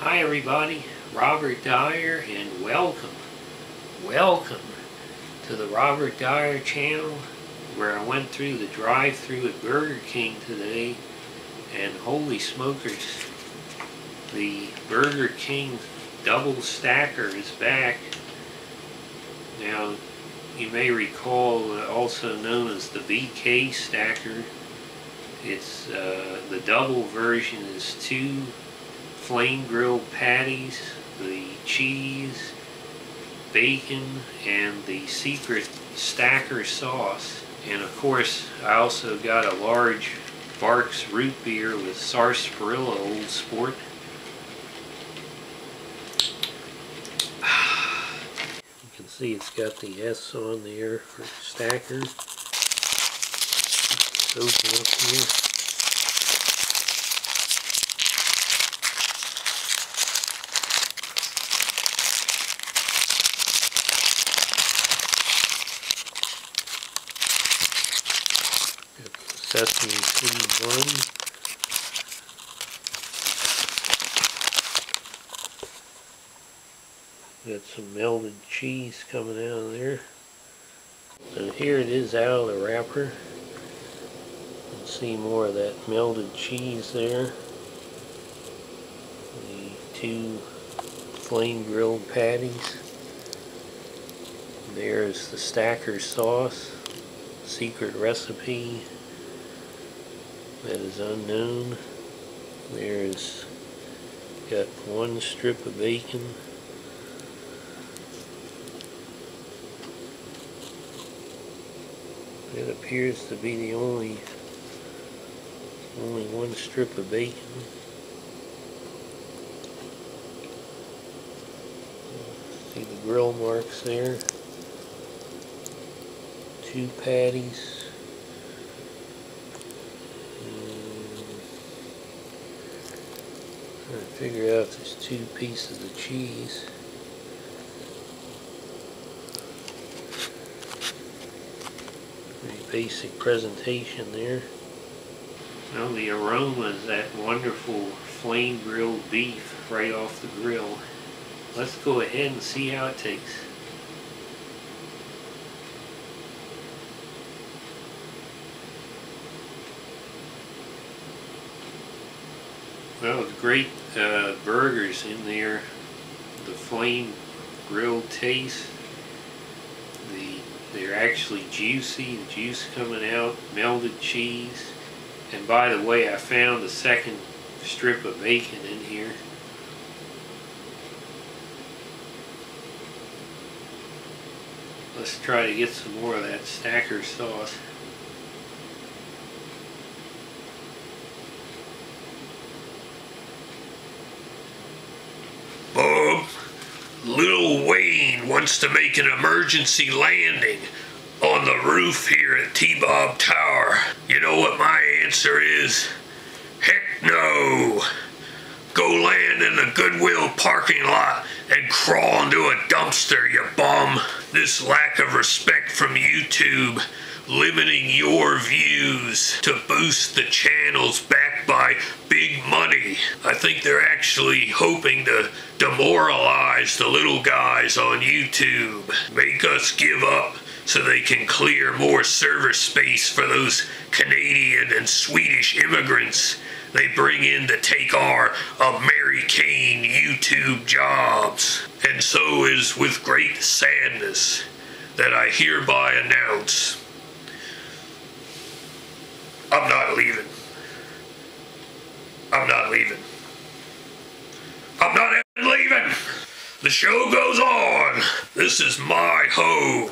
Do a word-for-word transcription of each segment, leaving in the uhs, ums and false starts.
Hi everybody, Robert Dyer, and welcome, welcome to the Robert Dyer channel, where I went through the drive-thru at Burger King today, and holy smokers, the Burger King Double Stacker is back. Now, you may recall, uh, also known as the B K Stacker, it's uh, the double version is two flame grilled patties, the cheese, bacon, and the secret Stacker sauce. And of course, I also got a large Barks root beer with sarsaparilla, old sport. You can see it's got the S on there for Stacker. Let's open up here. Sesame seed one. Got some melted cheese coming out of there. And here it is out of the wrapper. You can see more of that melted cheese there. The two flame grilled patties. There's the Stacker sauce, secret recipe that is unknown. There's got one strip of bacon. It appears to be the only only one strip of bacon. See the grill marks there. Two patties. Figure out there's two pieces of cheese. Pretty basic presentation there. Well, the aroma is that wonderful flame grilled beef right off the grill. Let's go ahead and see how it tastes. Well, with great uh, burgers in there, the flame grilled taste, the, they're actually juicy, the juice coming out, melted cheese, and by the way, I found a second strip of bacon in here. Let's try to get some more of that Stacker sauce. Lil Wayne wants to make an emergency landing on the roof here at T-Bob Tower. You know what my answer is? Heck no! Go land in the Goodwill parking lot and crawl into a dumpster, you bum. This lack of respect from YouTube, limiting your views to boost the channels backed by big money. I think they're actually hoping to demoralize the little guys on YouTube, make us give up so they can clear more server space for those Canadian and Swedish immigrants they bring in to take our American YouTube jobs. And so is with great sadness that I hereby announce I'm not leaving. I'm not leaving. I'm not leaving. The show goes on. This is my home.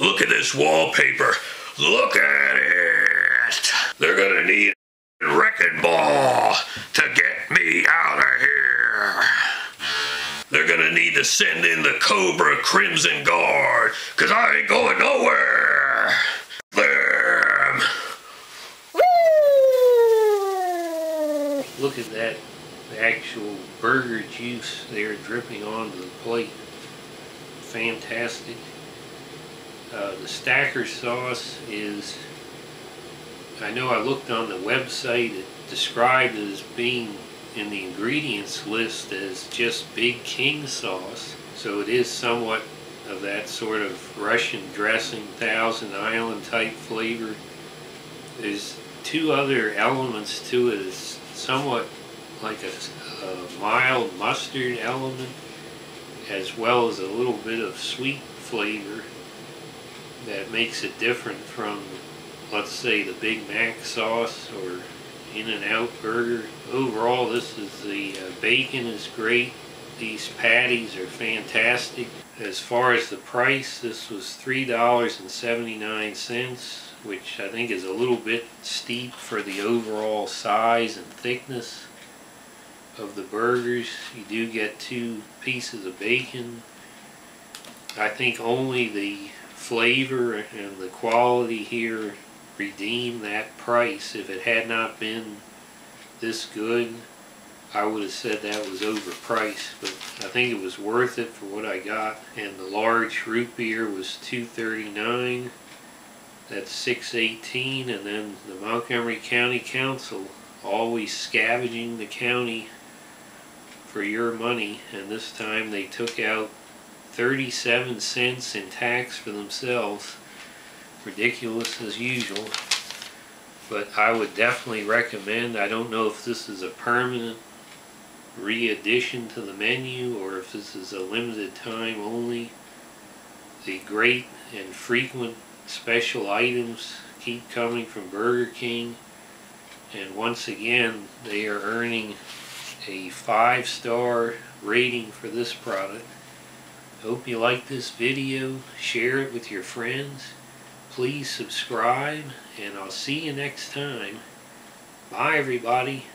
Look at this wallpaper. Look at it. They're gonna need a wrecking ball to get me out of here. They're gonna need to send in the Cobra Crimson Guard, cause I ain't going nowhere. Them. Look at that, the actual burger juice there dripping onto the plate. Fantastic. Uh, the Stacker sauce is, I know I looked on the website, it described it as being in the ingredients list as just Big King sauce, so it is somewhat of that sort of Russian dressing, Thousand Island type flavor. There's two other elements to it. It's somewhat like a, a mild mustard element, as well as a little bit of sweet flavor that makes it different from, let's say, the Big Mac sauce or In-N-Out Burger. Overall, this is the uh, bacon is great. These patties are fantastic. As far as the price, this was three dollars and seventy-nine cents, which I think is a little bit steep for the overall size and thickness of the burgers. You do get two pieces of bacon. I think only the flavor and the quality here redeem that price. If it had not been this good, I would have said that was overpriced, but I think it was worth it for what I got. And the large root beer was two thirty-nine. That's six eighteen, and then the Montgomery County Council, always scavenging the county for your money, and this time they took out thirty-seven cents in tax for themselves. Ridiculous as usual, but I would definitely recommend. I don't know if this is a permanent re-addition to the menu or if this is a limited time only. The great and frequent special items keep coming from Burger King, and once again they are earning a five-star rating for this product. Hope you like this video. Share it with your friends. Please subscribe, and I'll see you next time. Bye everybody.